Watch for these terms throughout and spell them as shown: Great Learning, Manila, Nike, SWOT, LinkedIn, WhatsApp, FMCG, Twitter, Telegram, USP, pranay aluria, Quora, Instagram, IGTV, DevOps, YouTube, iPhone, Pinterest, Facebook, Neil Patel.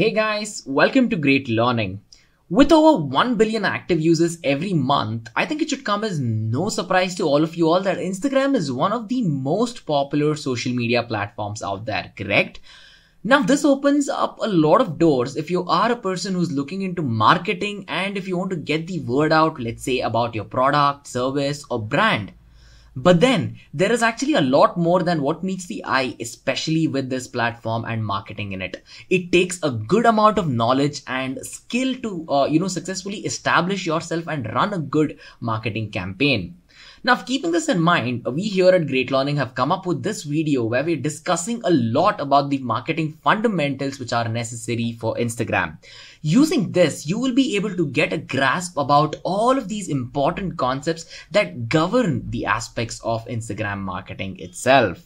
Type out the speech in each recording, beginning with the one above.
Hey guys, welcome to Great Learning. With over 1 billion active users every month, I think it should come as no surprise to all of you all that Instagram is one of the most popular social media platforms out there, correct? Now this opens up a lot of doors if you are a person who's looking into marketing and if you want to get the word out, let's say about your product, service or brand. But then there is actually a lot more than what meets the eye, especially with this platform and marketing in it. It takes a good amount of knowledge and skill to, successfully establish yourself and run a good marketing campaign. Now, keeping this in mind, we here at Great Learning have come up with this video where we're discussing a lot about the marketing fundamentals which are necessary for Instagram. Using this, you will be able to get a grasp about all of these important concepts that govern the aspects of Instagram marketing itself.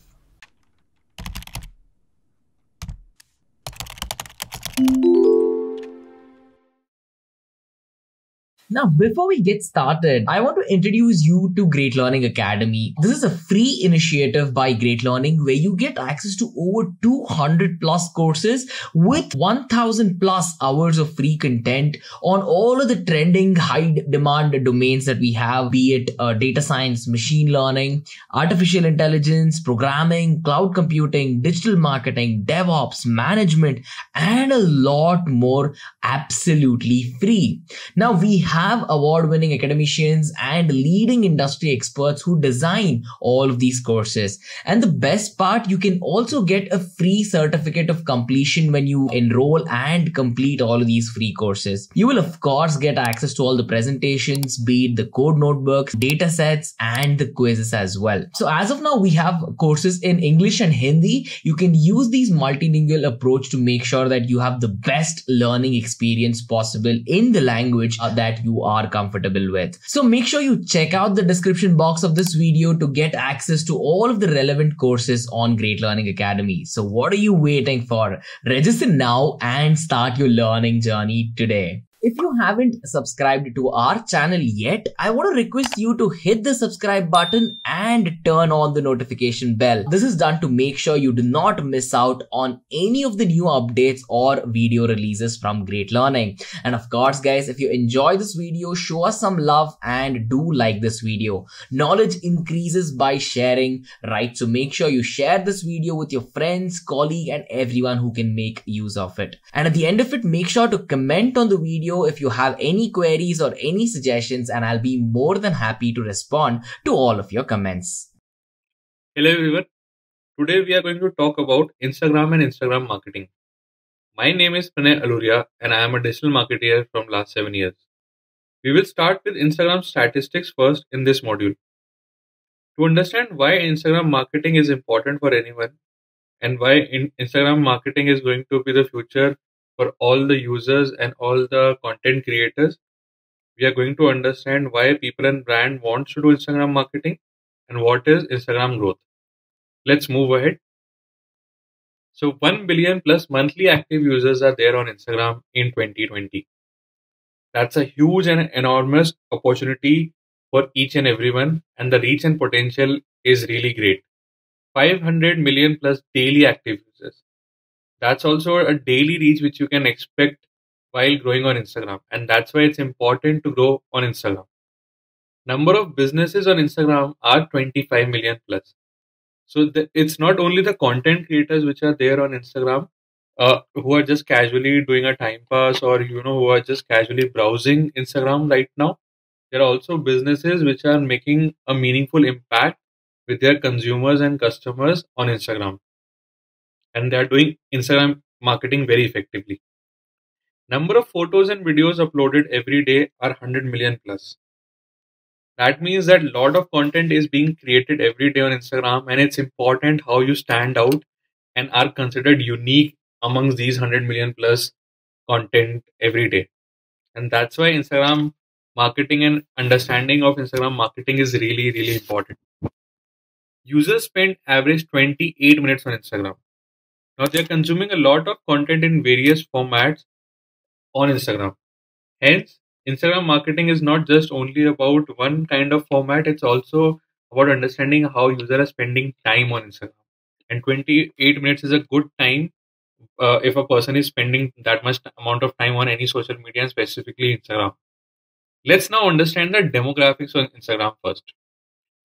Now, before we get started, I want to introduce you to Great Learning Academy. This is a free initiative by Great Learning where you get access to over 200 plus courses with 1000 plus hours of free content on all of the trending high demand domains that we have, be it data science, machine learning, artificial intelligence, programming, cloud computing, digital marketing, DevOps, management, and a lot more absolutely free. Now, we have award-winning academicians and leading industry experts who design all of these courses. And the best part, you can also get a free certificate of completion when you enroll and complete all of these free courses. You will of course get access to all the presentations, be it the code notebooks, data sets, and the quizzes as well. So as of now, we have courses in English and Hindi. You can use these multilingual approach to make sure that you have the best learning experience possible in the language that you are comfortable with. So make sure you check out the description box of this video to get access to all of the relevant courses on Great Learning Academy. So what are you waiting for? Register now and start your learning journey today. If you haven't subscribed to our channel yet, I want to request you to hit the subscribe button and turn on the notification bell. This is done to make sure you do not miss out on any of the new updates or video releases from Great Learning. And of course, guys, if you enjoy this video, show us some love and do like this video. Knowledge increases by sharing, right? So make sure you share this video with your friends, colleagues, and everyone who can make use of it. And at the end of it, make sure to comment on the video if you have any queries or any suggestions, and I'll be more than happy to respond to all of your comments. Hello everyone. Today we are going to talk about Instagram and Instagram marketing. My name is Pranay Aluria and I am a digital marketer from last 7 years. We will start with Instagram statistics first in this module. To understand why Instagram marketing is important for anyone and why Instagram marketing is going to be the future for all the users and all the content creators, we are going to understand why people and brand wants to do Instagram marketing and what is Instagram growth. Let's move ahead. So 1 billion plus monthly active users are there on Instagram in 2020. That's a huge and enormous opportunity for each and everyone, and the reach and potential is really great. 500 million plus daily active users. That's also a daily reach which you can expect while growing on Instagram. And that's why it's important to grow on Instagram. Number of businesses on Instagram are 25 million plus. So it's not only the content creators which are there on Instagram who are just casually doing a time pass or, who are just casually browsing Instagram right now. There are also businesses which are making a meaningful impact with their consumers and customers on Instagram. And they are doing Instagram marketing very effectively. Number of photos and videos uploaded every day are 100 million plus. That means that a lot of content is being created every day on Instagram, and it's important how you stand out and are considered unique amongst these 100 million plus content every day. And that's why Instagram marketing and understanding of Instagram marketing is really, really important. Users spend average 28 minutes on Instagram. Now they are consuming a lot of content in various formats on Instagram. Hence, Instagram marketing is not just only about one kind of format. It's also about understanding how users are spending time on Instagram. And 28 minutes is a good time if a person is spending that much amount of time on any social media, and specifically Instagram. Let's now understand the demographics on Instagram first.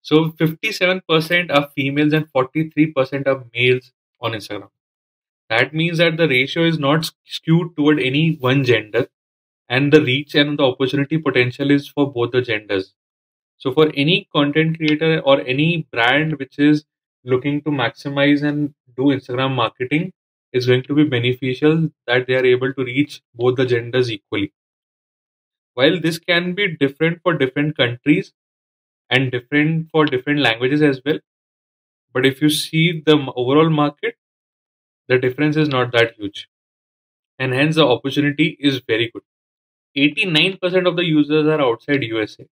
So 57% are females and 43% are males on Instagram. That means that the ratio is not skewed toward any one gender, and the reach and the opportunity potential is for both the genders. So for any content creator or any brand which is looking to maximize and do Instagram marketing, it's going to be beneficial that they are able to reach both the genders equally. While this can be different for different countries and different for different languages as well, but if you see the overall market, the difference is not that huge, and hence the opportunity is very good. 89% of the users are outside USA.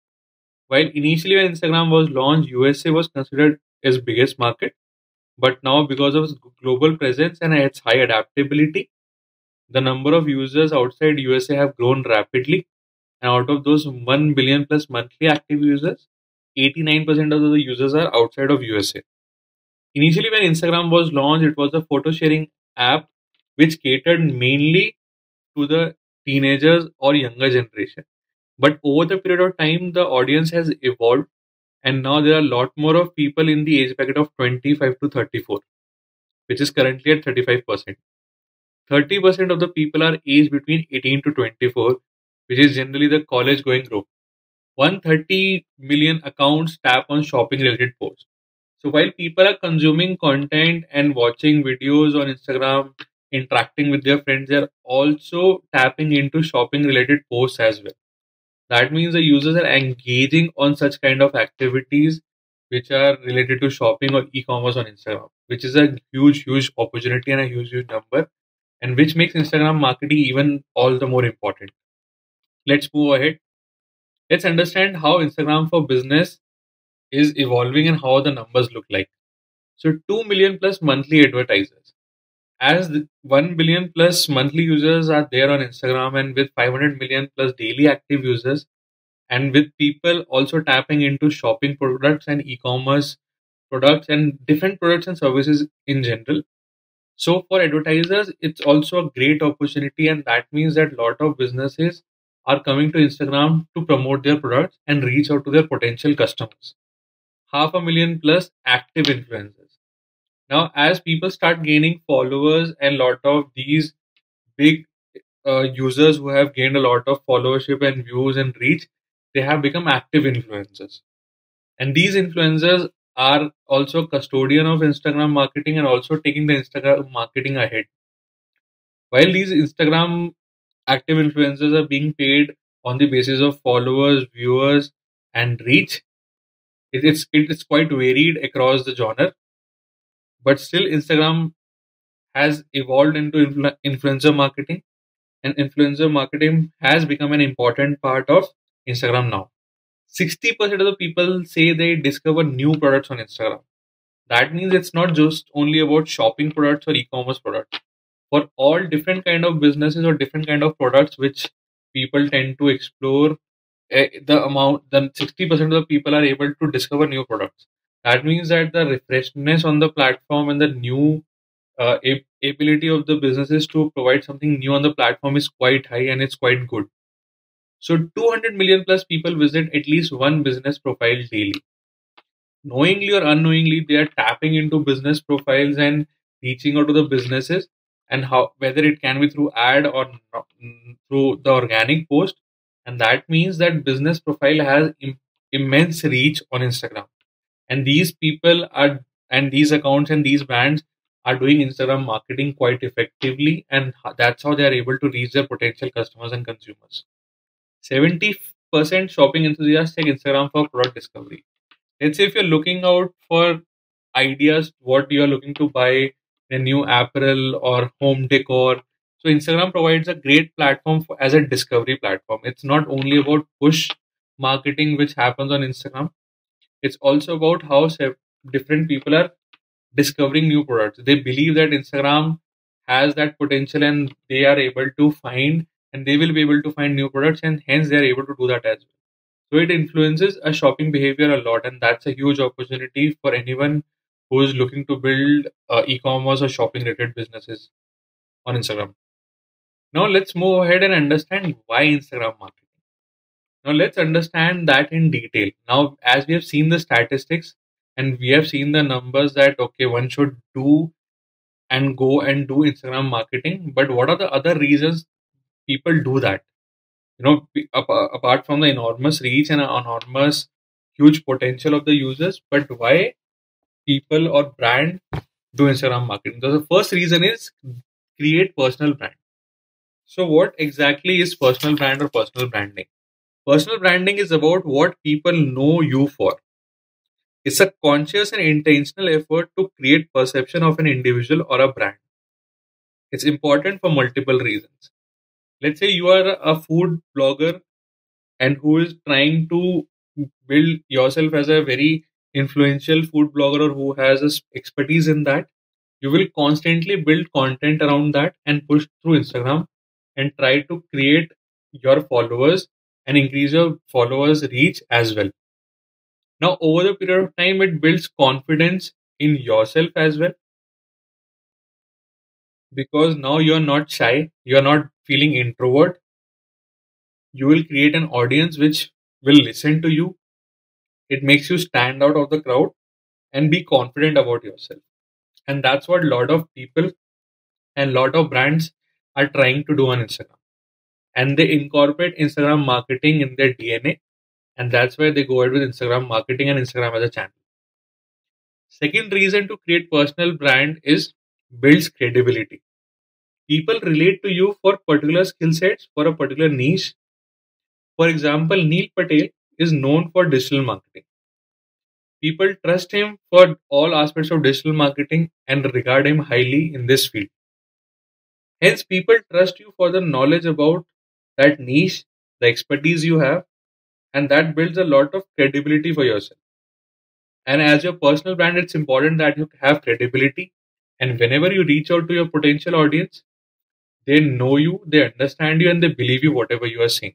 While initially when Instagram was launched, USA was considered its biggest market, but now because of its global presence and its high adaptability, the number of users outside USA have grown rapidly, and out of those 1 billion plus monthly active users, 89% of the users are outside of USA. Initially when Instagram was launched, it was a photo sharing app which catered mainly to the teenagers or younger generation. But over the period of time, the audience has evolved, and now there are a lot more of people in the age bracket of 25 to 34, which is currently at 35%. 30% of the people are aged between 18 to 24, which is generally the college going group. 130 million accounts tap on shopping related posts. So while people are consuming content and watching videos on Instagram, interacting with their friends, they're also tapping into shopping related posts as well. That means the users are engaging on such kind of activities which are related to shopping or e-commerce on Instagram, which is a huge, huge opportunity and a huge, huge number, and which makes Instagram marketing even all the more important. Let's move ahead. Let's understand how Instagram for business is evolving and how the numbers look like. So 2 million plus monthly advertisers. As 1 billion plus monthly users are there on Instagram, and with 500 million plus daily active users, and with people also tapping into shopping products and e-commerce products and different products and services in general. So for advertisers, it's also a great opportunity, and that means that a lot of businesses are coming to Instagram to promote their products and reach out to their potential customers. 500,000 plus active influencers. Now, as people start gaining followers, and a lot of these big users who have gained a lot of followership and views and reach, they have become active influencers. And these influencers are also custodian of Instagram marketing and also taking the Instagram marketing ahead. While these Instagram active influencers are being paid on the basis of followers, viewers, and reach, it's quite varied across the genre. But still, Instagram has evolved into influencer marketing, and influencer marketing has become an important part of Instagram now. 60% of the people say they discover new products on Instagram. That means it's not just only about shopping products or e-commerce products. For all different kind of businesses or different kind of products which people tend to explore, the 60% of the people are able to discover new products. That means that the refreshness on the platform and the new ability of the businesses to provide something new on the platform is quite high, and it's quite good. So 200 million plus people visit at least one business profile daily. Knowingly or unknowingly, they are tapping into business profiles and reaching out to the businesses, and how, whether it can be through ad or through the organic post. And that means that business profile has immense reach on Instagram. And these people are, and these accounts and these brands are doing Instagram marketing quite effectively, and that's how they are able to reach their potential customers and consumers. 70% shopping enthusiasts take Instagram for product discovery. Let's say if you're looking out for ideas, what you are looking to buy, a new apparel or home decor. So Instagram provides a great platform as a discovery platform. It's not only about push marketing, which happens on Instagram. It's also about how different people are discovering new products. They believe that Instagram has that potential, and they are able to find, and they will be able to find new products, and hence they are able to do that as well. So it influences a shopping behavior a lot, and that's a huge opportunity for anyone who is looking to build e-commerce or shopping related businesses. on Instagram. Now let's move ahead and understand why Instagram marketing. Now let's understand that in detail. Now, as we have seen the statistics and we have seen the numbers that, okay, one should do and go and do Instagram marketing. But what are the other reasons people do that? You know, apart from the enormous reach and enormous huge potential of the users, but why people or brand do Instagram marketing? So the first reason is create personal brand. So what exactly is personal brand or personal branding? Personal branding is about what people know you for. It's a conscious and intentional effort to create perception of an individual or a brand. It's important for multiple reasons. Let's say you are a food blogger and who is trying to build yourself as a very influential food blogger or who has expertise in that. You will constantly build content around that and push through Instagram and try to create your followers and increase your followers' reach as well. Now, over the period of time, it builds confidence in yourself as well. Because now you're not shy, you're not feeling introvert. You will create an audience which will listen to you. It makes you stand out of the crowd and be confident about yourself. And that's what a lot of people and a lot of brands are trying to do on Instagram. And they incorporate Instagram marketing in their DNA. And that's why they go ahead with Instagram marketing and Instagram as a channel. Second reason to create personal brand is builds credibility. People relate to you for particular skill sets, for a particular niche. For example, Neil Patel is known for digital marketing. People trust him for all aspects of digital marketing and regard him highly in this field. Hence, people trust you for the knowledge about that niche, the expertise you have, and that builds a lot of credibility for yourself. And as your personal brand, it's important that you have credibility. And whenever you reach out to your potential audience, they know you, they understand you, and they believe you whatever you are saying.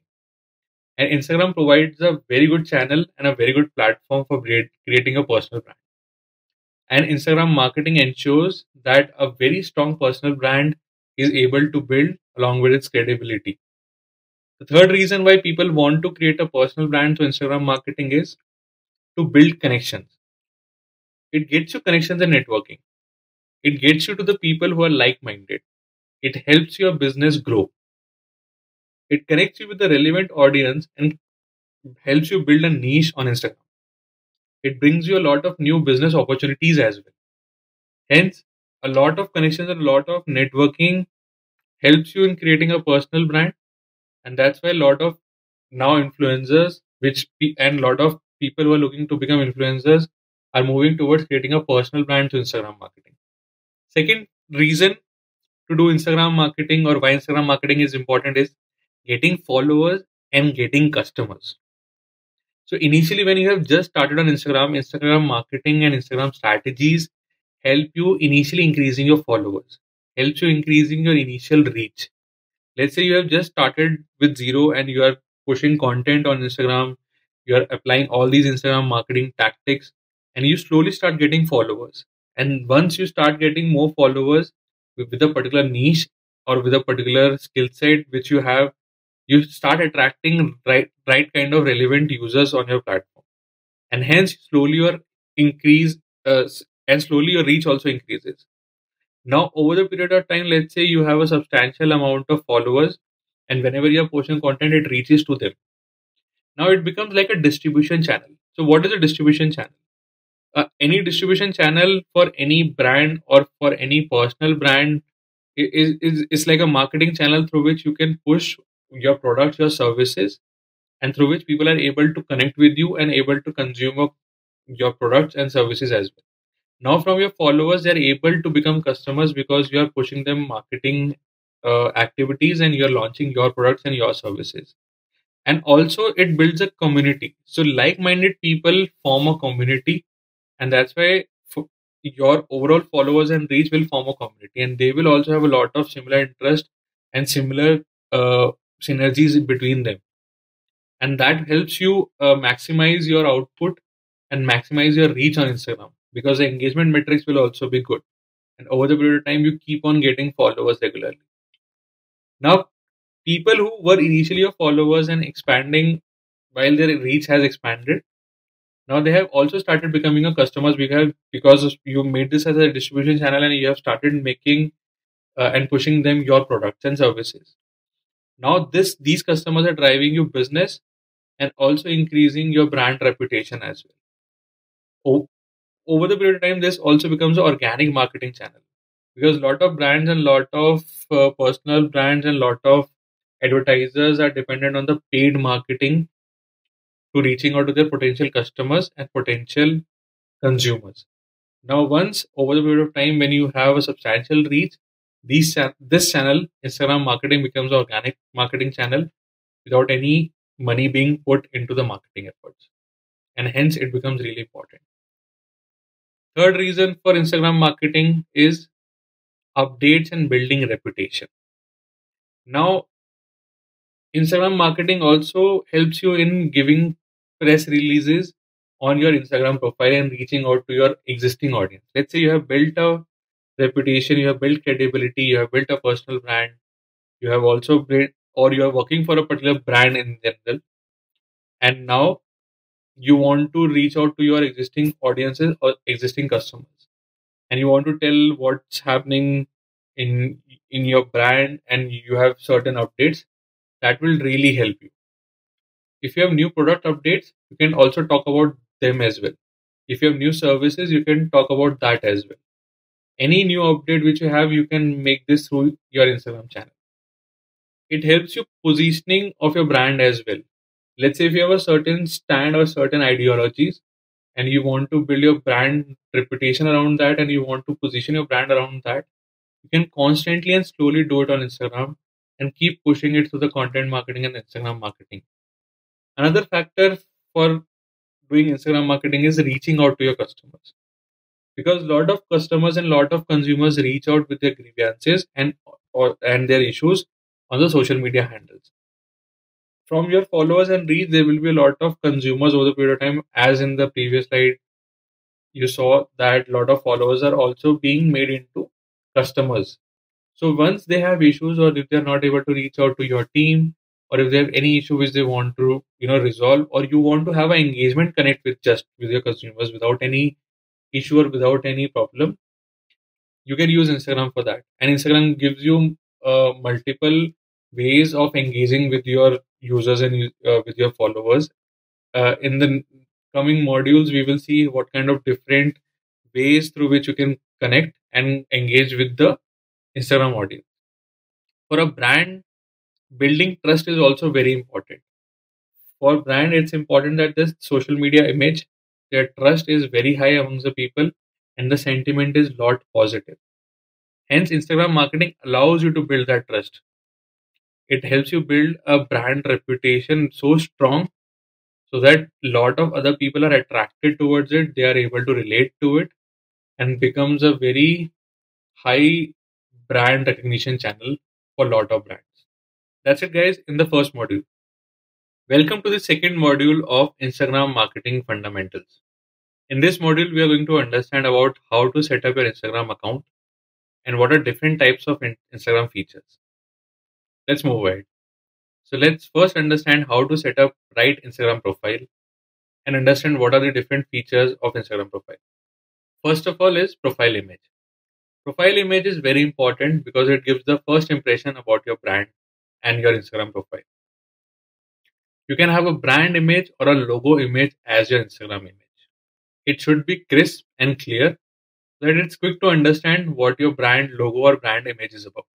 And Instagram provides a very good channel and a very good platform for creating a personal brand. And Instagram marketing ensures that a very strong personal brand is able to build along with its credibility. The third reason why people want to create a personal brand through Instagram marketing is to build connections. It gets you connections and networking. It gets you to the people who are like-minded. It helps your business grow. It connects you with the relevant audience and helps you build a niche on Instagram. It brings you a lot of new business opportunities as well. Hence, a lot of connections and a lot of networking helps you in creating a personal brand. And that's why a lot of now influencers and a lot of people who are looking to become influencers are moving towards creating a personal brand through Instagram marketing. Second reason to do Instagram marketing or why Instagram marketing is important is getting followers and getting customers. So initially when you have just started on Instagram, Instagram marketing and Instagram strategies help you initially increasing your followers, helps you increasing your initial reach. Let's say you have just started with zero and you are pushing content on Instagram. You are applying all these Instagram marketing tactics and you slowly start getting followers. And once you start getting more followers with a particular niche or with a particular skill set which you have, you start attracting right kind of relevant users on your platform. And hence, slowly your reach also increases. Now, over the period of time, let's say you have a substantial amount of followers and whenever you are posting content, it reaches to them. Now, it becomes like a distribution channel. So what is a distribution channel? Any distribution channel for any brand or for any personal brand is like a marketing channel through which you can push your products, your services, and through which people are able to connect with you and able to consume your products and services as well. Now from your followers, they're able to become customers because you are pushing them marketing activities and you're launching your products and your services. And also it builds a community. So like-minded people form a community. And that's why your overall followers and reach will form a community. And they will also have a lot of similar interest and similar synergies between them. And that helps you maximize your output and maximize your reach on Instagram. Because the engagement metrics will also be good. And over the period of time, you keep on getting followers regularly. Now, people who were initially your followers and expanding while their reach has expanded, now they have also started becoming your customers because you made this as a distribution channel and you have started making and pushing them your products and services. Now these customers are driving your business and also increasing your brand reputation as well. Over the period of time, this also becomes an organic marketing channel, because a lot of brands and a lot of personal brands and a lot of advertisers are dependent on the paid marketing to reaching out to their potential customers and potential consumers. Now, once over the period of time, when you have a substantial reach, this channel, Instagram marketing, becomes an organic marketing channel without any money being put into the marketing efforts. And hence, it becomes really important. Third reason for Instagram marketing is updates and building reputation. Now, Instagram marketing also helps you in giving press releases on your Instagram profile and reaching out to your existing audience. Let's say you have built a reputation, you have built credibility, you have built a personal brand, you have also built, or you are working for a particular brand in general, and now you want to reach out to your existing audiences or existing customers, and you want to tell what's happening in your brand, and you have certain updates. That will really help you. If you have new product updates, you can also talk about them as well. If you have new services, you can talk about that as well. Any new update which you have, you can make this through your Instagram channel. It helps you positioning of your brand as well. Let's say if you have a certain stand or certain ideologies and you want to build your brand reputation around that and you want to position your brand around that, you can constantly and slowly do it on Instagram and keep pushing it through the content marketing and Instagram marketing. Another factor for doing Instagram marketing is reaching out to your customers, because a lot of customers and a lot of consumers reach out with their grievances and their issues on the social media handles. From your followers and reach, there will be a lot of consumers over the period of time. As in the previous slide, you saw that a lot of followers are also being made into customers. So once they have issues, or if they're not able to reach out to your team, or if they have any issue which they want to, resolve, or you want to have an engagement connect with your consumers without any issue or without any problem, you can use Instagram for that. And Instagram gives you multiple ways of engaging with your users and with your followers. In the coming modules, we will see what kind of different ways through which you can connect and engage with the Instagram audience. For a brand, building trust is also very important. For brand, it's important that this social media image, their trust is very high amongst the people and the sentiment is lot positive. Hence, Instagram marketing allows you to build that trust. It helps you build a brand reputation so strong so that a lot of other people are attracted towards it. They are able to relate to it and becomes a very high brand recognition channel for a lot of brands. That's it, guys, in the first module. Welcome to the second module of Instagram Marketing Fundamentals. In this module, we are going to understand about how to set up your Instagram account and what are different types of Instagram features. Let's move ahead. So let's first understand how to set up right Instagram profile and understand what are the different features of Instagram profile. First of all is profile image. Profile image is very important because it gives the first impression about your brand and your Instagram profile. You can have a brand image or a logo image as your Instagram image. It should be crisp and clear so that it's quick to understand what your brand logo or brand image is about.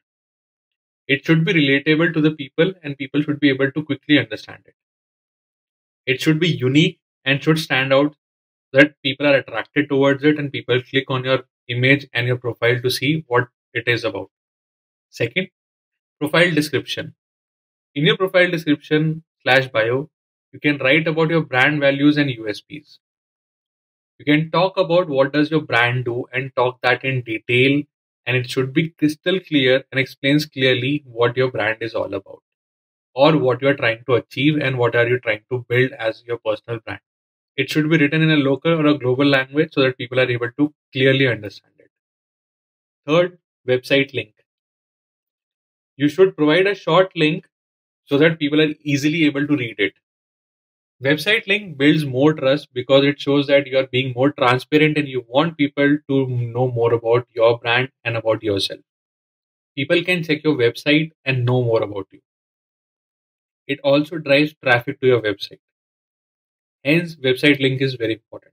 It should be relatable to the people and people should be able to quickly understand it. It should be unique and should stand out so that people are attracted towards it and people click on your image and your profile to see what it is about. Second, profile description. In your profile description / bio, you can write about your brand values and USPs. You can talk about what does your brand do and talk that in detail, and it should be crystal clear and explains clearly what your brand is all about or what you are trying to achieve and what are you trying to build as your personal brand. It should be written in a local or a global language so that people are able to clearly understand it. Third, website link. You should provide a short link so that people are easily able to read it. Website link builds more trust because it shows that you are being more transparent and you want people to know more about your brand and about yourself. People can check your website and know more about you. It also drives traffic to your website. Hence, website link is very important.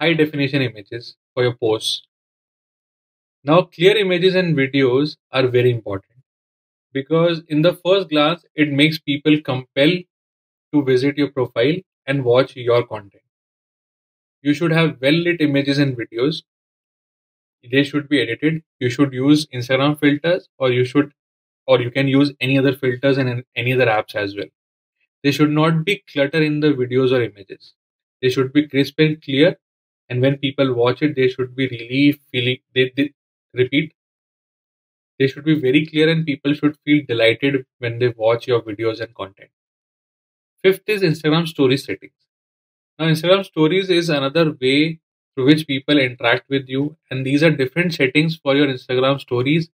High definition images for your posts. Now, clear images and videos are very important because in the first glance, it makes people compelled to visit your profile and watch your content. You should have well-lit images and videos. They should be edited. You should use Instagram filters or you can use any other filters and any other apps as well. There should not be clutter in the videos or images. They should be crisp and clear. And when people watch it, they should be really feeling, they should be very clear and people should feel delighted when they watch your videos and content. Fifth is Instagram story settings. Now, Instagram stories is another way through which people interact with you. And these are different settings for your Instagram stories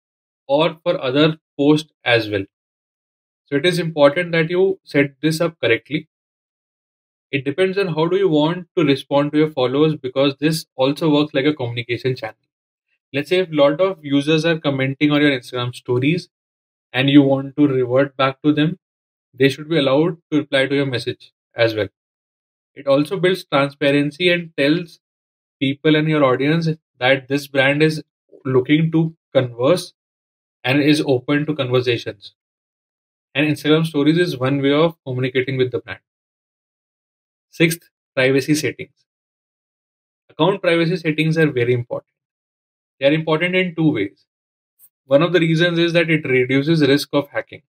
or for other posts as well. So it is important that you set this up correctly. It depends on how do you want to respond to your followers because this also works like a communication channel. Let's say if a lot of users are commenting on your Instagram stories and you want to revert back to them, they should be allowed to reply to your message as well. It also builds transparency and tells people and your audience that this brand is looking to converse and is open to conversations. And Instagram stories is one way of communicating with the brand. Sixth, privacy settings. Account privacy settings are very important. They are important in two ways. One of the reasons is that it reduces risk of hacking.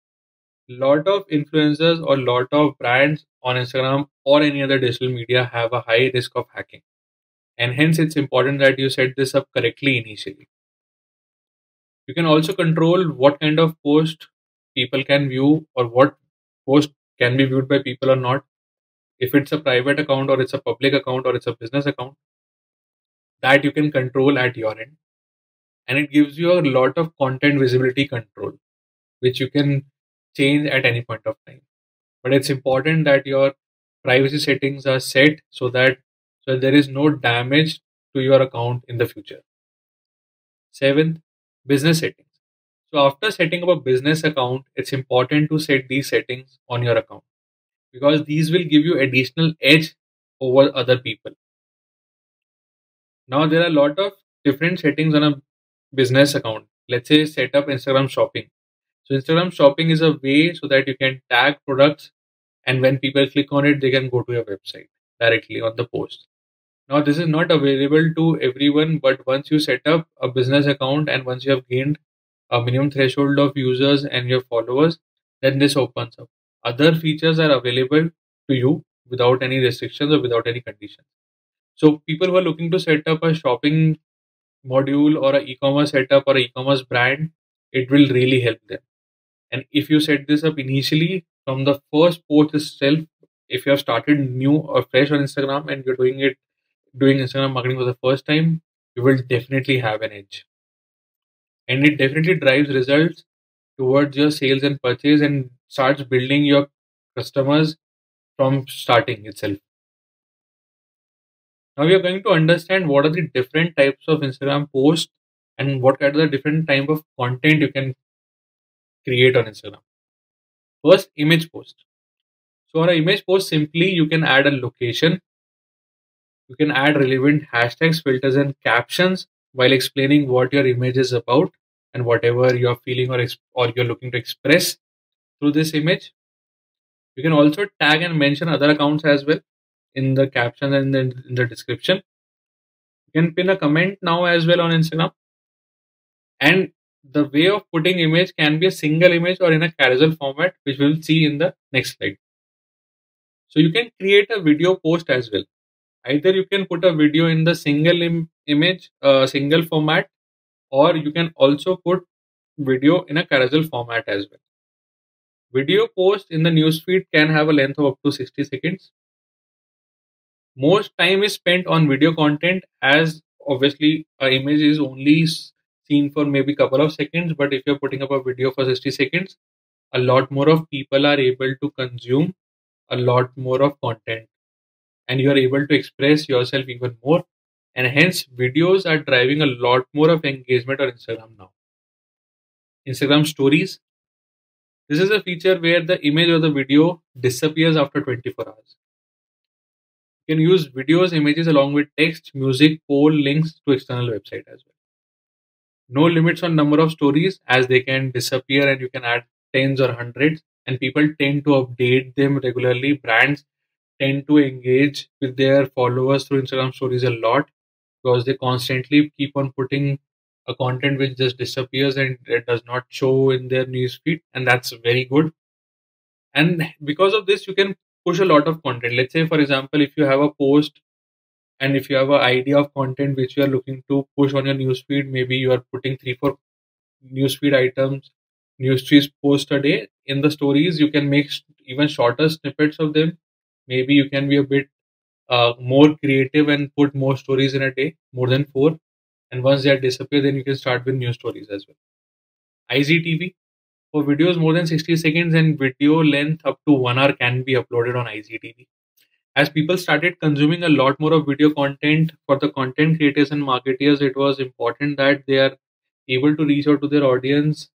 Lot of influencers or lot of brands on Instagram or any other digital media have a high risk of hacking. And hence it's important that you set this up correctly initially. You can also control what kind of post people can view or what post can be viewed by people or not. If it's a private account or it's a public account or it's a business account, that you can control at your end. And it gives you a lot of content visibility control, which you can change at any point of time. But it's important that your privacy settings are set so there is no damage to your account in the future. Seventh, business settings. So after setting up a business account, it's important to set these settings on your account, because these will give you additional edge over other people. Now there are a lot of different settings on a business account. Let's say set up Instagram shopping. So Instagram shopping is a way so that you can tag products and when people click on it, they can go to your website directly on the post. Now this is not available to everyone, but once you set up a business account and once you have gained a minimum threshold of users and your followers, then this opens up. Other features are available to you without any restrictions or without any conditions. So people who are looking to set up a shopping module or an e-commerce setup or an e-commerce brand, it will really help them. And if you set this up initially from the first post itself, if you have started new or fresh on Instagram and you're doing Instagram marketing for the first time, you will definitely have an edge. And it definitely drives results towards your sales and purchase and starts building your customers from starting itself. Now we are going to understand what are the different types of Instagram posts and what kind of different type of content you can create on Instagram. First, image post. So on an image post, simply you can add a location. You can add relevant hashtags, filters and captions while explaining what your image is about and whatever you're feeling or you're looking to express through this image. You can also tag and mention other accounts as well in the caption and in the description. You can pin a comment now as well on Instagram. And the way of putting image can be a single image or in a carousel format, which we'll see in the next slide. So you can create a video post as well. Either you can put a video in the single image, single format, or you can also put video in a carousel format as well. Video post in the newsfeed can have a length of up to 60 seconds. Most time is spent on video content as obviously an image is only seen for maybe couple of seconds, but if you're putting up a video for 60 seconds, a lot more of people are able to consume a lot more of content, and you are able to express yourself even more. And hence videos are driving a lot more of engagement on Instagram now. Instagram stories. This is a feature where the image or the video disappears after 24 hours. You can use videos, images along with text, music, poll, links to external website as well. No limits on number of stories, as they can disappear and you can add tens or hundreds, and people tend to update them regularly. Brands tend to engage with their followers through Instagram stories a lot because they constantly keep on putting a content which just disappears and it does not show in their newsfeed, and that's very good. And because of this, you can push a lot of content. Let's say, for example, if you have a post and if you have an idea of content which you are looking to push on your newsfeed, maybe you are putting 3-4 newsfeed items, newsfeed posts a day. In the stories, you can make even shorter snippets of them. Maybe you can be a bit more creative and put more stories in a day, more than 4. And once they disappear, then you can start with new stories as well. IGTV. For videos more than 60 seconds and video length up to 1 hour can be uploaded on IGTV. As people started consuming a lot more of video content, for the content creators and marketers, it was important that they are able to reach out to their audience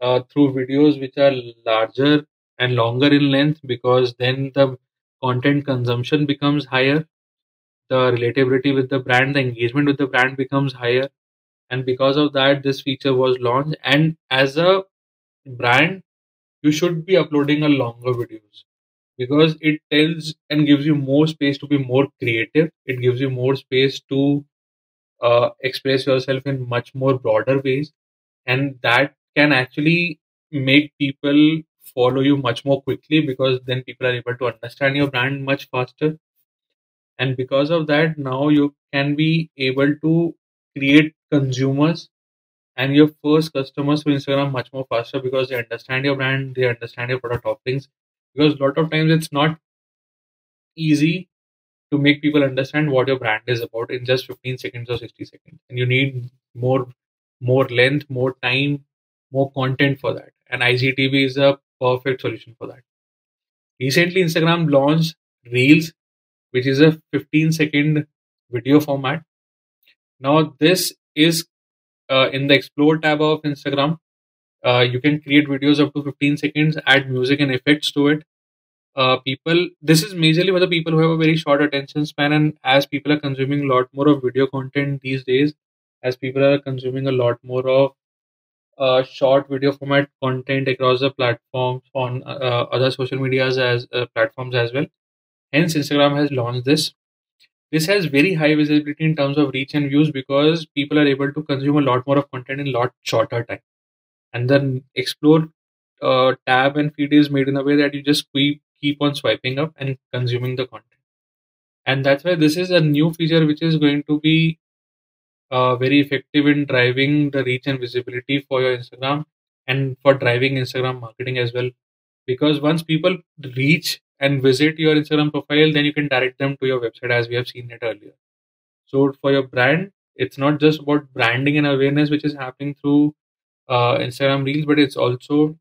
through videos which are larger and longer in length, because then the content consumption becomes higher, the relatability with the brand, the engagement with the brand becomes higher. And because of that, this feature was launched. And as a brand, you should be uploading a longer videos because it tells and gives you more space to be more creative. It gives you more space to express yourself in much more broader ways. And that can actually make people follow you much more quickly, because then people are able to understand your brand much faster. And because of that, now you can be able to create consumers and your first customers for Instagram much more faster, because they understand your brand, they understand your product offerings. Because a lot of times it's not easy to make people understand what your brand is about in just 15 seconds or 60 seconds. And you need more length, more time, more content for that. And IGTV is a perfect solution for that. Recently, Instagram launched Reels, which is a 15-second video format. Now, this is in the Explore tab of Instagram. You can create videos up to 15 seconds, add music and effects to it. This is majorly for the people who have a very short attention span. And as people are consuming a lot more of video content these days, as people are consuming a lot more of short video format content across the platforms on other social medias as platforms as well. Hence, Instagram has launched this. This has very high visibility in terms of reach and views, because people are able to consume a lot more of content in a lot shorter time. And then Explore tab and feed is made in a way that you just keep on swiping up and consuming the content. And that's why this is a new feature which is going to be very effective in driving the reach and visibility for your Instagram and for driving Instagram marketing as well. Because once people reach and visit your Instagram profile, then you can direct them to your website, as we have seen it earlier. So for your brand, it's not just about branding and awareness which is happening through Instagram Reels, but it's also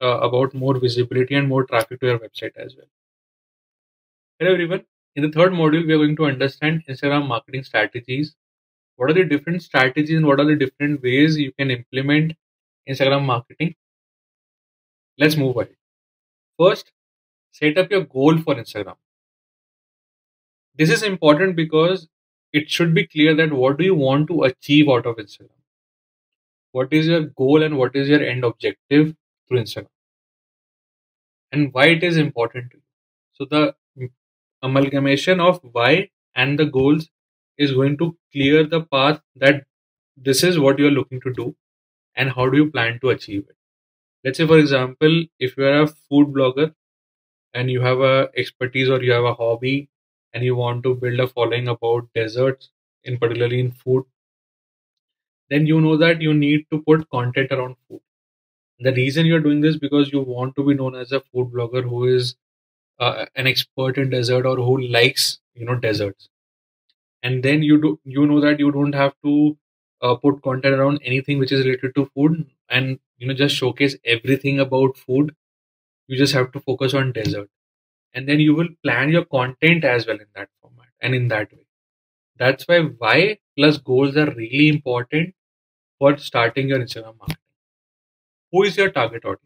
about more visibility and more traffic to your website as well. Hello everyone. In the third module, we are going to understand Instagram marketing strategies. What are the different strategies and what are the different ways you can implement Instagram marketing? Let's move ahead. First, set up your goal for Instagram. This is important because it should be clear that what do you want to achieve out of Instagram? What is your goal and what is your end objective through Instagram? And why it is important to you. So the amalgamation of why and the goals is going to clear the path that this is what you're looking to do and how do you plan to achieve it. Let's say, for example, if you are a food blogger and you have a expertise or you have a hobby and you want to build a following about desserts, in particularly in food, then you know that you need to put content around food. The reason you're doing this because you want to be known as a food blogger who is an expert in dessert or who likes, desserts. And then you know that you don't have to put content around anything which is related to food and, just showcase everything about food. You just have to focus on dessert. And then you will plan your content as well in that format and in that way. That's why plus goals are really important for starting your Instagram marketing. Who is your target audience?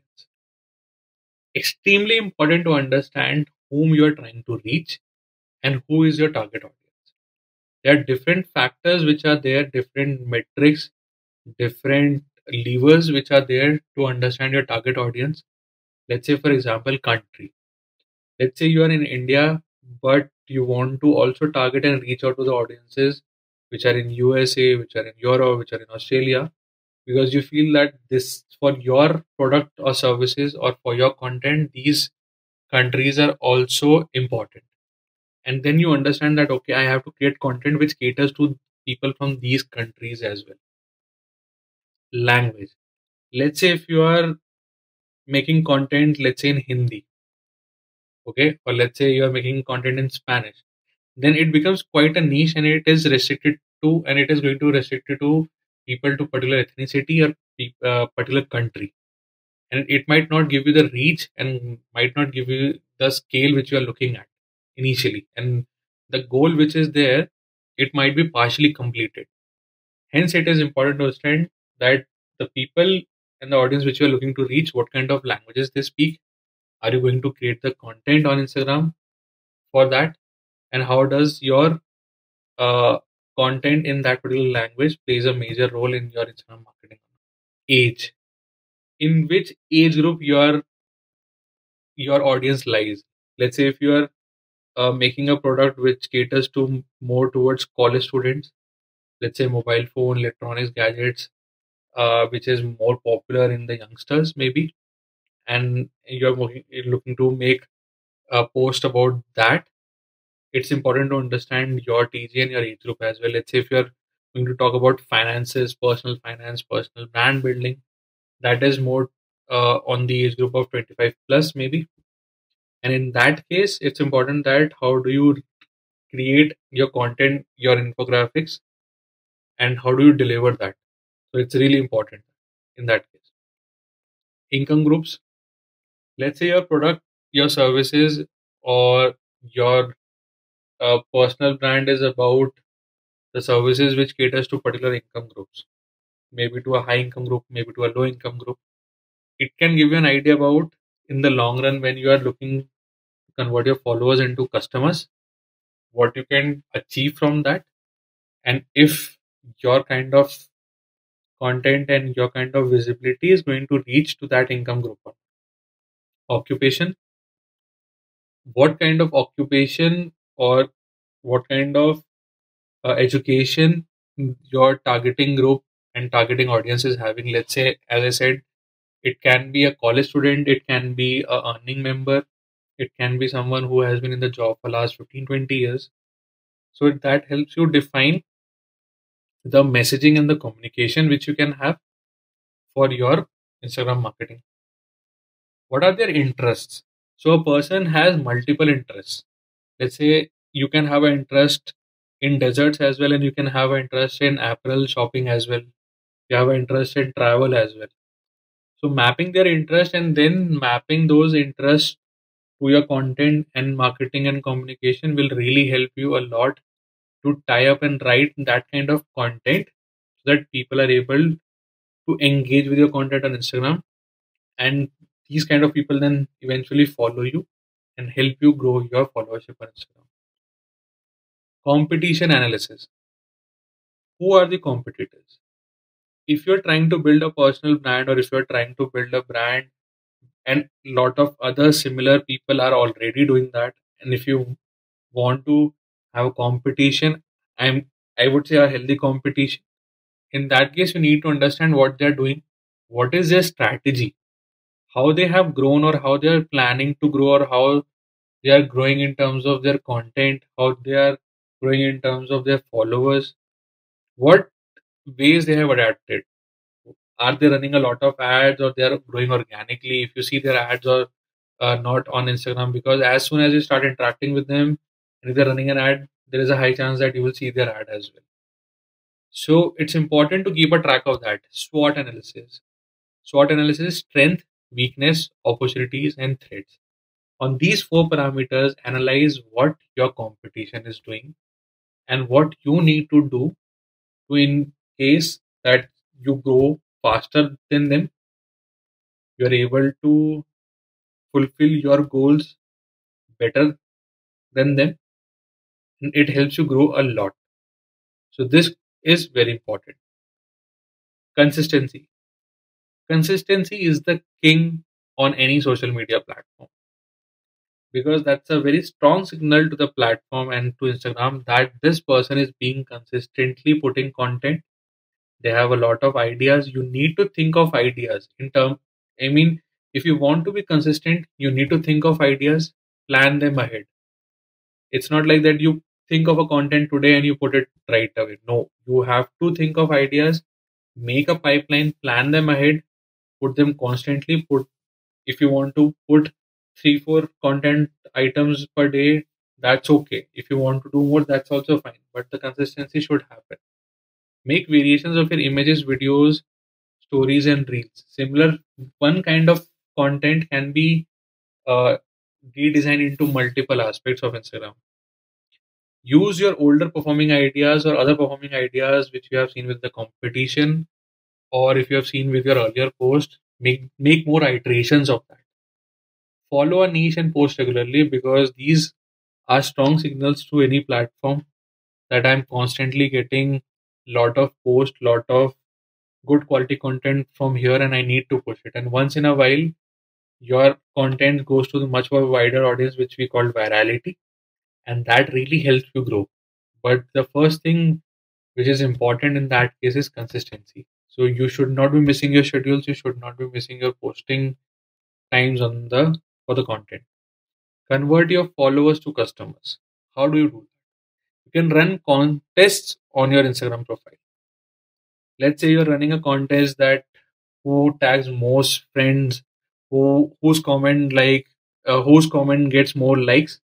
Extremely important to understand whom you are trying to reach and who is your target audience. There are different factors which are there, different metrics, different levers which are there to understand your target audience. Let's say, for example, country. Let's say you are in India, but you want to also target and reach out to the audiences which are in USA, which are in Europe, which are in Australia, because you feel that this for your product or services or for your content, these countries are also important. And then you understand that, okay, I have to create content which caters to people from these countries as well. Language. Let's say if you are making content, let's say in Hindi, okay, or let's say you are making content in Spanish, then it becomes quite a niche and it is restricted to, and it is going to restrict it to people to particular ethnicity or particular country. And it might not give you the reach and might not give you the scale which you are looking at initially, and the goal which is there, it might be partially completed. Hence, it is important to understand that the people and the audience which you are looking to reach, what kind of languages they speak, are you going to create the content on Instagram for that, and how does your content in that particular language plays a major role in your Instagram marketing. Age, in which age group your audience lies. Let's say if you are making a product which caters to more towards college students, let's say mobile phone, electronics, gadgets, which is more popular in the youngsters maybe, and you're looking to make a post about that, it's important to understand your TG and your age group as well. Let's say if you're going to talk about finances, personal finance, personal brand building, that is more on the age group of 25 plus maybe. And in that case, it's important that how do you create your content, your infographics, and how do you deliver that? So it's really important in that case. Income groups. Let's say your product, your services, or your personal brand is about the services which caters to particular income groups. Maybe to a high income group, maybe to a low income group. It can give you an idea about in the long run when you are looking convert your followers into customers, what you can achieve from that, and if your kind of content and your kind of visibility is going to reach to that income group. Occupation, what kind of occupation or what kind of education your targeting group and targeting audience is having. Let's say, as I said, it can be a college student, it can be a earning member, it can be someone who has been in the job for the last 15-20 years. So that helps you define the messaging and the communication which you can have for your Instagram marketing. What are their interests? So a person has multiple interests. Let's say you can have an interest in desserts as well, and you can have an interest in apparel shopping as well. You have an interest in travel as well. So mapping their interest and then mapping those interests to your content and marketing and communication will really help you a lot to tie up and write that kind of content so that people are able to engage with your content on Instagram. And these kind of people then eventually follow you and help you grow your followership on Instagram. Competition analysis. Who are the competitors? If you're trying to build a personal brand or if you're trying to build a brand and a lot of other similar people are already doing that, and if you want to have a competition, I would say a healthy competition. In that case, you need to understand what they're doing, what is their strategy, how they have grown or how they're planning to grow or how they are growing in terms of their content, how they are growing in terms of their followers, what ways they have adapted. Are they running a lot of ads or they are growing organically? If you see their ads or not on Instagram, because as soon as you start interacting with them and if they're running an ad, there is a high chance that you will see their ad as well. So it's important to keep a track of that. SWOT analysis. SWOT analysis is strength, weakness, opportunities, and threats. On these four parameters, analyze what your competition is doing and what you need to do to, in case that you grow faster than them, you're able to fulfill your goals better than them, and it helps you grow a lot. So this is very important. Consistency. Consistency is the king on any social media platform, because that's a very strong signal to the platform and to Instagram that this person is being consistently putting content. They have a lot of ideas. You need to think of ideas in term. I mean, if you want to be consistent, you need to think of ideas, plan them ahead. It's not like that you think of a content today and you put it right away. No, you have to think of ideas, make a pipeline, plan them ahead, put them constantly. If you want to put 3-4 content items per day, that's okay. If you want to do more, that's also fine. But the consistency should happen. Make variations of your images, videos, stories, and reels. Similar, one kind of content can be redesigned into multiple aspects of Instagram. Use your older performing ideas or other performing ideas which you have seen with the competition, or if you have seen with your earlier post, make more iterations of that. Follow a niche and post regularly, because these are strong signals to any platform that I'm constantly getting lot of posts, lot of good quality content from here, and I need to push it. And once in a while, your content goes to the much more wider audience, which we call virality. And that really helps you grow. But the first thing which is important in that case is consistency. So you should not be missing your schedules. You should not be missing your posting times for the content. Convert your followers to customers. How do you do that? You can run contests on your Instagram profile. Let's say you're running a contest that who tags most friends, whose comment gets more likes,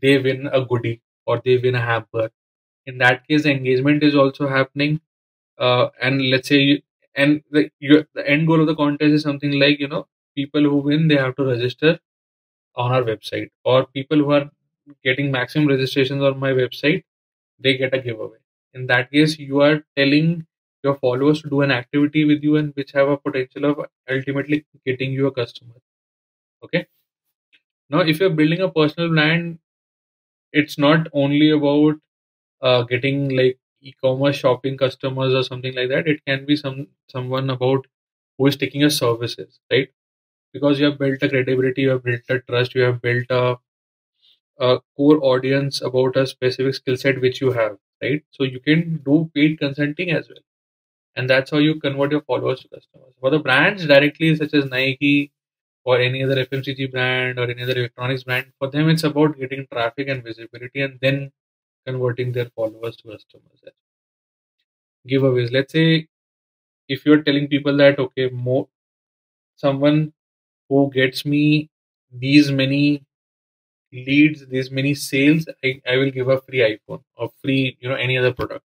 they win a goodie or they win a hamper. In that case, the engagement is also happening. And let's say the end goal of the contest is something like, you know, people who win, they have to register on our website, or people who are getting maximum registrations on my website, they get a giveaway. In that case, you are telling your followers to do an activity with you and which have a potential of ultimately getting you a customer. Okay. Now, if you're building a personal brand, it's not only about getting like e-commerce shopping customers or something like that. It can be someone about who is taking your services, right? Because you have built a credibility, you have built a trust, you have built a core audience about a specific skill set which you have, right? So you can do paid consulting as well. And that's how you convert your followers to customers. For the brands directly, such as Nike or any other FMCG brand or any other electronics brand, for them, it's about getting traffic and visibility and then converting their followers to customers. Giveaways. Let's say if you're telling people that, okay, someone who gets me these many leads, these many sales, I will give a free iPhone or free, you know, any other product,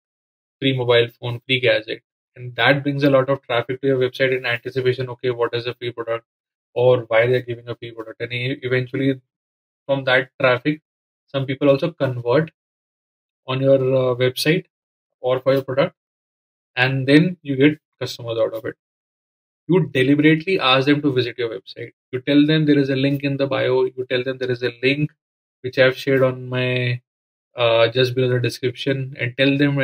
free mobile phone, free gadget. And that brings a lot of traffic to your website in anticipation. Okay, what is a free product, or why they're giving a free product? And eventually from that traffic, some people also convert on your website or for your product, and then you get customers out of it. You deliberately ask them to visit your website. You tell them there is a link in the bio. You tell them there is a link which I've shared on my just below the description, and tell them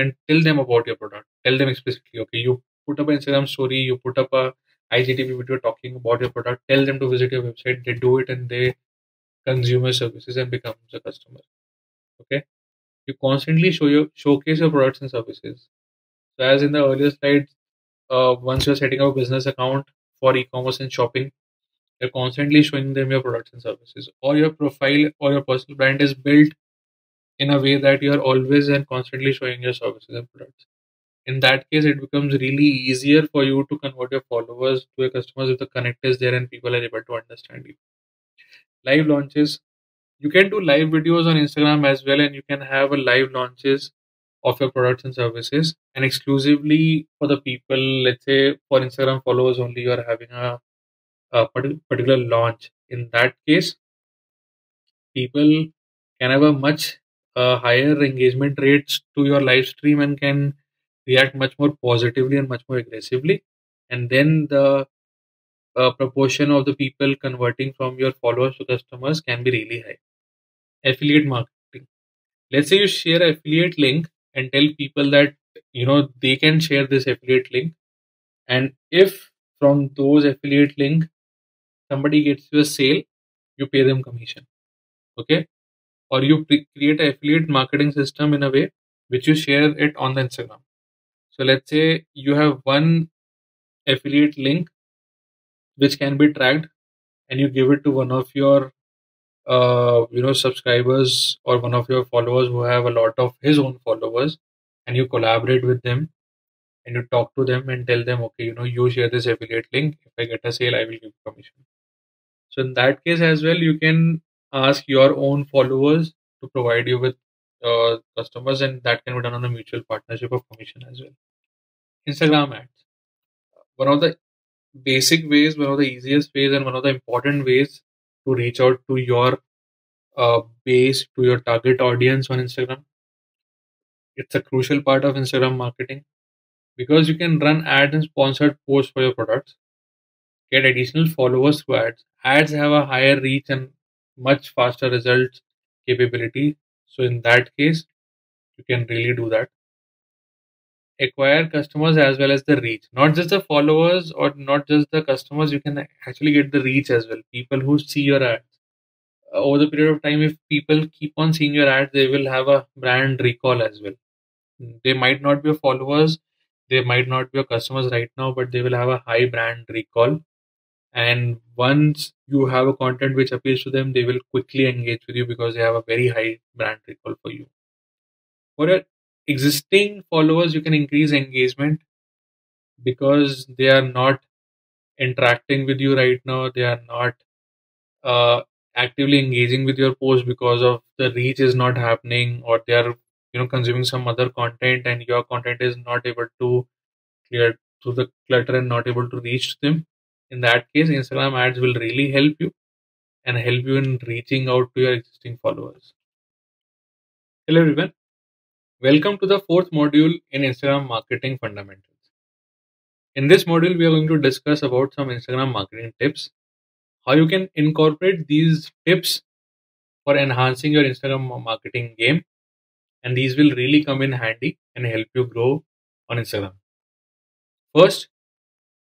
about your product. Tell them explicitly, okay, you put up an Instagram story, you put up a IGTV video talking about your product, tell them to visit your website, they do it and they consume your services and become a customer. Okay. You constantly showcase your products and services. So as in the earlier slides, once you're setting up a business account for e-commerce and shopping, you're constantly showing them your products and services, or your profile or your personal brand is built in a way that you're always and constantly showing your services and products. In that case, it becomes really easier for you to convert your followers to your customers if the connect is there and people are able to understand you. Live launches. You can do live videos on Instagram as well, and you can have a live launches of your products and services, and exclusively for the people, let's say for Instagram followers only, you are having a particular launch. In that case, people can have a much higher engagement rates to your live stream and can react much more positively and much more aggressively. And then the proportion of the people converting from your followers to customers can be really high. Affiliate marketing. Let's say you share an affiliate link and tell people that, you know, they can share this affiliate link. And if from those affiliate link, somebody gets you a sale, you pay them commission. Okay. Or you create an affiliate marketing system in a way which you share it on the Instagram. So let's say you have one affiliate link which can be tracked, and you give it to one of your subscribers or one of your followers who have a lot of his own followers, and you collaborate with them and you talk to them and tell them, okay, you know, you share this affiliate link. If I get a sale, I will give commission. So in that case as well, you can ask your own followers to provide you with customers, and that can be done on a mutual partnership of commission as well. Instagram ads. One of the basic ways, one of the easiest ways, and one of the important ways to reach out to your base, to your target audience on Instagram. It's a crucial part of Instagram marketing because you can run ads and sponsored posts for your products, get additional followers through ads. Ads have a higher reach and much faster results capability. So in that case, you can really do that. Acquire customers as well as the reach, not just the followers or not just the customers. You can actually get the reach as well. People who see your ads over the period of time, if people keep on seeing your ads, they will have a brand recall as well. They might not be your followers, they might not be your customers right now, but they will have a high brand recall. And once you have a content which appeals to them, they will quickly engage with you because they have a very high brand recall for you. For your existing followers, you can increase engagement because they are not interacting with you right now. They are not actively engaging with your post because of the reach is not happening, or they are, you know, consuming some other content and your content is not able to clear through the clutter and not able to reach them. In that case, Instagram ads will really help you and help you in reaching out to your existing followers. Hello everyone. Welcome to the fourth module in Instagram marketing fundamentals. In this module, we are going to discuss about some Instagram marketing tips, how you can incorporate these tips for enhancing your Instagram marketing game. And these will really come in handy and help you grow on Instagram. First,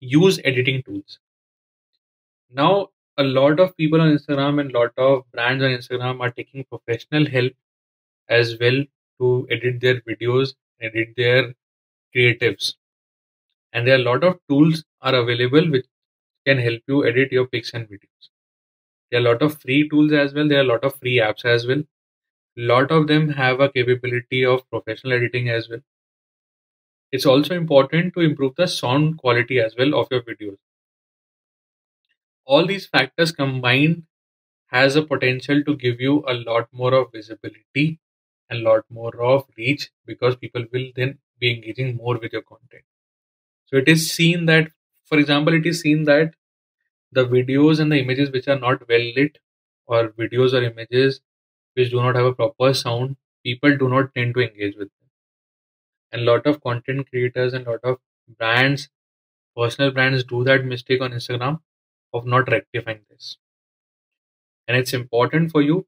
use editing tools. Now, a lot of people on Instagram and a lot of brands on Instagram are taking professional help as well to edit their videos, edit their creatives. And there are a lot of tools are available which can help you edit your pics and videos. There are a lot of free tools as well. There are a lot of free apps as well. A lot of them have a capability of professional editing as well. It's also important to improve the sound quality as well of your videos. All these factors combined has a potential to give you a lot more of visibility and a lot more of reach because people will then be engaging more with your content. So it is seen that, for example, it is seen that the videos and the images which are not well lit, or videos or images which do not have a proper sound, people do not tend to engage with them. And a lot of content creators and a lot of brands, personal brands, do that mistake on Instagram of not rectifying this. And it's important for you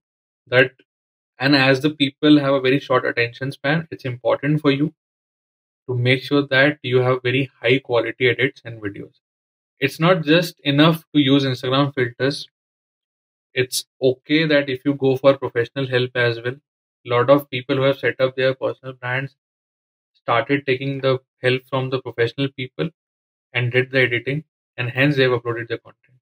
that, and as the people have a very short attention span, it's important for you to make sure that you have very high quality edits and videos. It's not just enough to use Instagram filters. It's okay that if you go for professional help as well. A lot of people who have set up their personal brands started taking the help from the professional people and did the editing, and hence they've uploaded their content.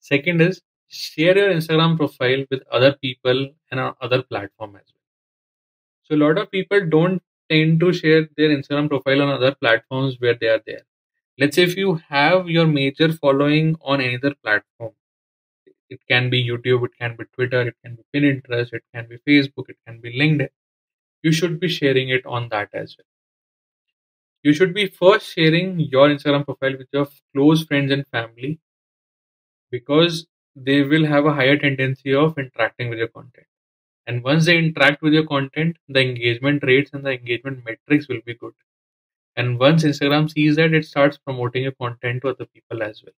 Second is, share your Instagram profile with other people and on other platforms as well. So a lot of people don't tend to share their Instagram profile on other platforms where they are there. Let's say if you have your major following on any other platform, it can be YouTube, it can be Twitter, it can be Pinterest, it can be Facebook, it can be LinkedIn. you should be sharing it on that as well. You should be first sharing your Instagram profile with your close friends and family, because they will have a higher tendency of interacting with your content. And once they interact with your content, the engagement rates and the engagement metrics will be good. And once Instagram sees that, it starts promoting your content to other people as well.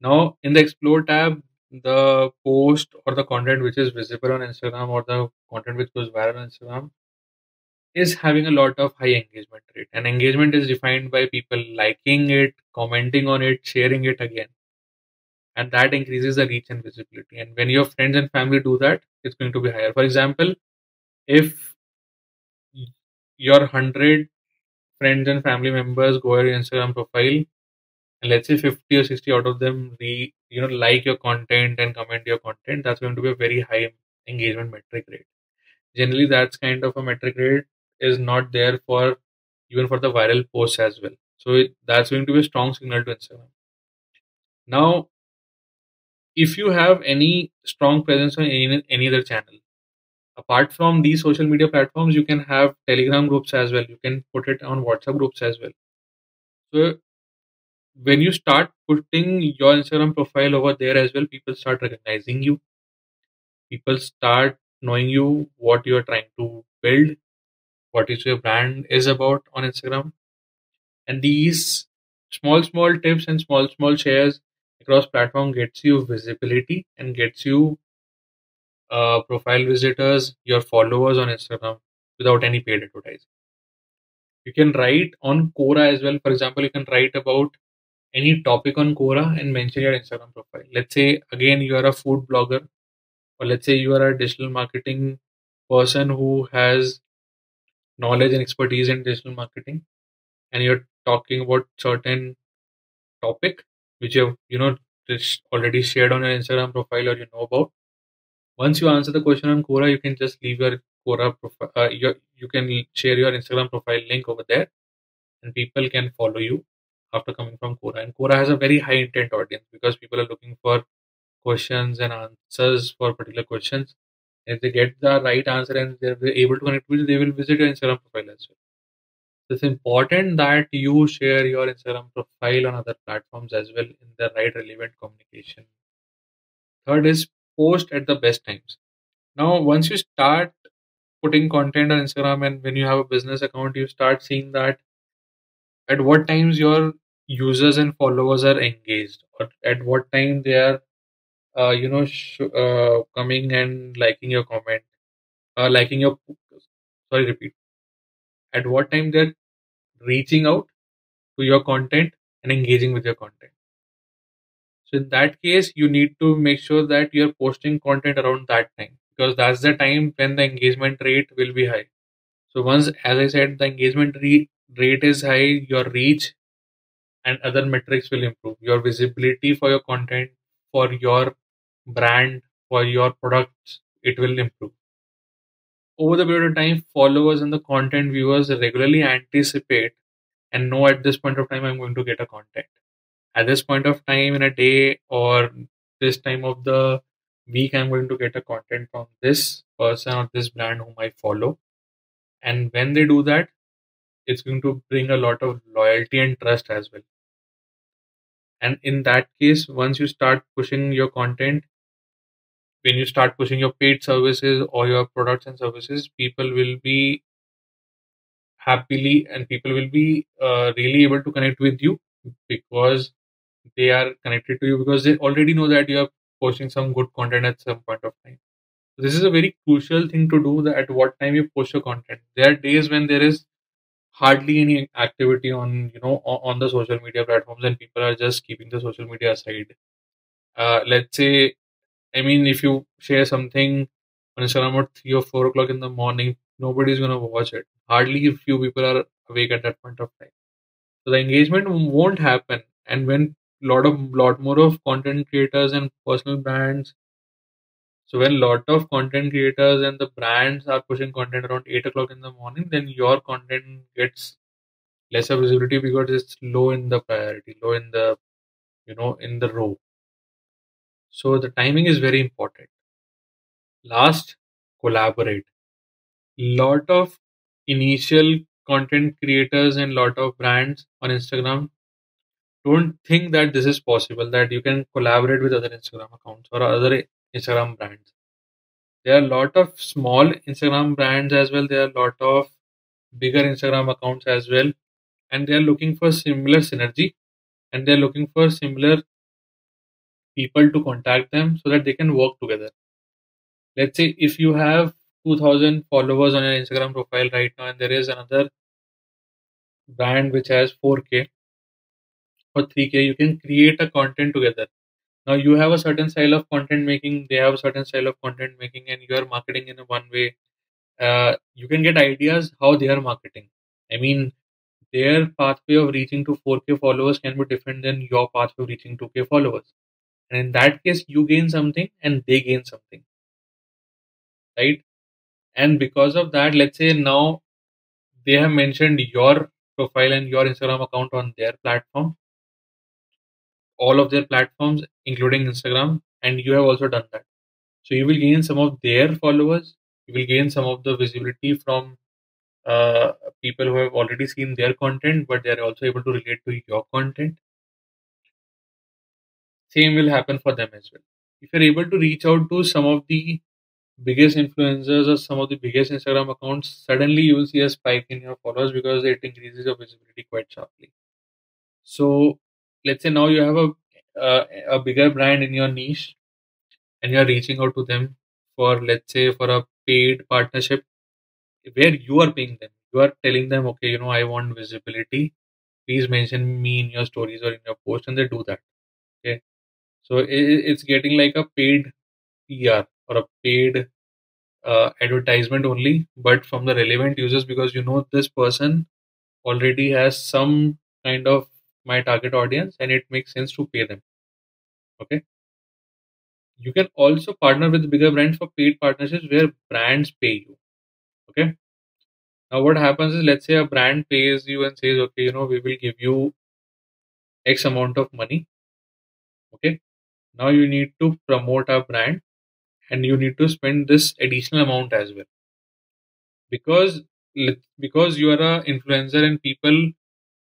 Now, in the Explore tab, the post or the content which is visible on Instagram or the content which goes viral on Instagram is having a lot of high engagement rate. And engagement is defined by people liking it, commenting on it, sharing it again. And that increases the reach and visibility. And when your friends and family do that, it's going to be higher. For example, if your 100 friends and family members go to your Instagram profile, and let's say 50 or 60 out of them like your content and comment your content, that's going to be a very high engagement metric rate. Generally, that's kind of a metric rate is not there for even for the viral posts as well. So that's going to be a strong signal to Instagram. Now, if you have any strong presence on any other channel, apart from these social media platforms, you can have Telegram groups as well. You can put it on WhatsApp groups as well. So when you start putting your Instagram profile over there as well, people start recognizing you. People start knowing you, what you are trying to build, what is your brand is about on Instagram. And these small tips and small shares across platform gets you visibility and gets you profile visitors, your followers on Instagram without any paid advertising. You can write on Quora as well. For example, you can write about any topic on Quora and mention your Instagram profile. Let's say again you are a food blogger, or let's say you are a digital marketing person who has knowledge and expertise in digital marketing, and you're talking about certain topic which you have already shared on your Instagram profile or you know about. Once you answer the question on Quora, you can just leave your Quora profile. You can share your Instagram profile link over there, and people can follow you after coming from Quora. And Quora has a very high intent audience because people are looking for questions and answers for particular questions. If they get the right answer and they're able to connect with you, they will visit your Instagram profile as well. It's important that you share your Instagram profile on other platforms as well in the right relevant communication. Third is post at the best times. Now, once you start putting content on Instagram and when you have a business account, you start seeing that at what times your users and followers are engaged, or at what time they are, coming and liking your comment, at what time they're reaching out to your content and engaging with your content. So in that case, you need to make sure that you're posting content around that time, because that's the time when the engagement rate will be high. So once, as I said, the engagement rate is high, your reach and other metrics will improve. Your visibility for your content, for your brand, for your products, it will improve. Over the period of time, followers and the content viewers regularly anticipate and know at this point of time I'm going to get a content. At this point of time in a day or this time of the week, I'm going to get a content from this person or this brand whom I follow. And when they do that, it's going to bring a lot of loyalty and trust as well. And in that case, once you start pushing your content, when you start pushing your paid services or your products and services, people will be happily and people will be really able to connect with you, because they are connected to you because they already know that you are posting some good content at some point of time. So this is a very crucial thing to do, that at what time you post your content. There are days when there is hardly any activity on the social media platforms and people are just keeping the social media aside. Let's say, if you share something on Instagram at 3 or 4 o'clock in the morning, nobody's going to watch it. Hardly a few people are awake at that point of time. So the engagement won't happen. And when lot more of content creators and personal brands, so when lot of content creators and the brands are pushing content around 8 o'clock in the morning, then your content gets lesser visibility because it's low in the priority, low in the, in the row. So the timing is very important. Last, collaborate. Lot of initial content creators and lot of brands on Instagram don't think that this is possible, that you can collaborate with other Instagram accounts or other Instagram brands. There are a lot of small Instagram brands as well. There are a lot of bigger Instagram accounts as well. And they are looking for similar synergy, and they're looking for similar people to contact them so that they can work together. Let's say if you have 2,000 followers on your Instagram profile right now, and there is another brand which has 4K or 3K, you can create a content together. Now you have a certain style of content making, they have a certain style of content making, and you are marketing in one way. You can get ideas how they are marketing. I mean, their pathway of reaching to 4K followers can be different than your pathway of reaching 2K followers. And in that case, you gain something and they gain something, right? And because of that, let's say now they have mentioned your profile and your Instagram account on their platform, all of their platforms, including Instagram, and you have also done that. So you will gain some of their followers. You will gain some of the visibility from people who have already seen their content, but they are also able to relate to your content. Same will happen for them as well. If you're able to reach out to some of the biggest influencers or some of the biggest Instagram accounts, suddenly you will see a spike in your followers because it increases your visibility quite sharply. So let's say now you have a bigger brand in your niche and you're reaching out to them for, let's say, for a paid partnership, where you are paying them, you are telling them, okay, you know, I want visibility, please mention me in your stories or in your post, and they do that. Okay, so it's getting like a paid PR or a paid advertisement only, but from the relevant users, because you know this person already has some kind of my target audience and it makes sense to pay them. Okay, you can also partner with bigger brands for paid partnerships where brands pay you. Okay, now what happens is, let's say a brand pays you and says, okay, you know, we will give you X amount of money. Okay, now you need to promote our brand and you need to spend this additional amount as well, because you are an influencer and people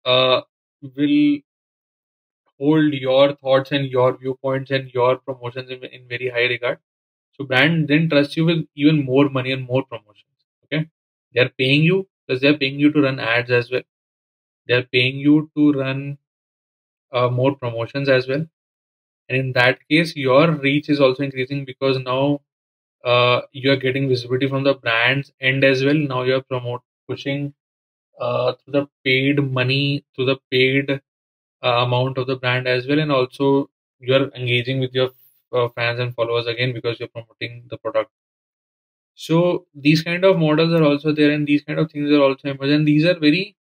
will hold your thoughts and your viewpoints and your promotions in very high regard. So brand then trusts you with even more money and more promotions. Okay, they are paying you, because they are paying you to run ads as well. They are paying you to run more promotions as well. And in that case, your reach is also increasing, because now you are getting visibility from the brand's end as well. Now you are pushing through the paid money, to the paid amount of the brand as well. And also you are engaging with your fans and followers again, because you're promoting the product. So these kind of models are also there, and these kind of things are also emergent. These are very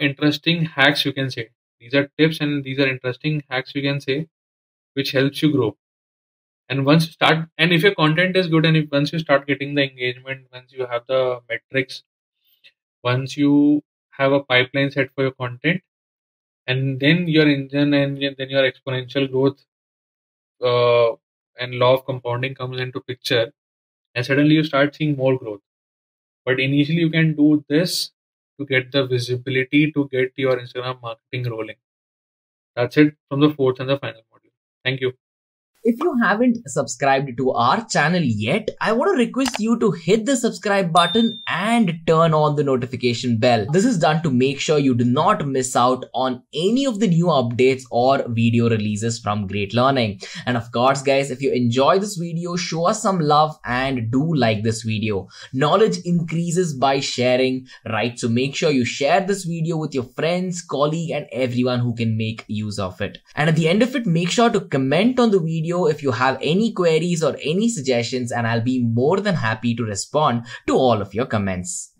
interesting hacks, you can say. These are tips and these are interesting hacks, you can say, which helps you grow. And once you start, and if your content is good, and if once you start getting the engagement, once you have the metrics, once you have a pipeline set for your content, and then your engine and then your exponential growth and law of compounding comes into picture. And suddenly you start seeing more growth. But initially you can do this to get the visibility, to get your Instagram marketing rolling. That's it from the fourth and the final module. Thank you. If you haven't subscribed to our channel yet, I want to request you to hit the subscribe button and turn on the notification bell. This is done to make sure you do not miss out on any of the new updates or video releases from Great Learning. And of course, guys, if you enjoy this video, show us some love and do like this video. Knowledge increases by sharing, right? So make sure you share this video with your friends, colleagues, and everyone who can make use of it. And at the end of it, make sure to comment on the video if you have any queries or any suggestions, and I'll be more than happy to respond to all of your comments.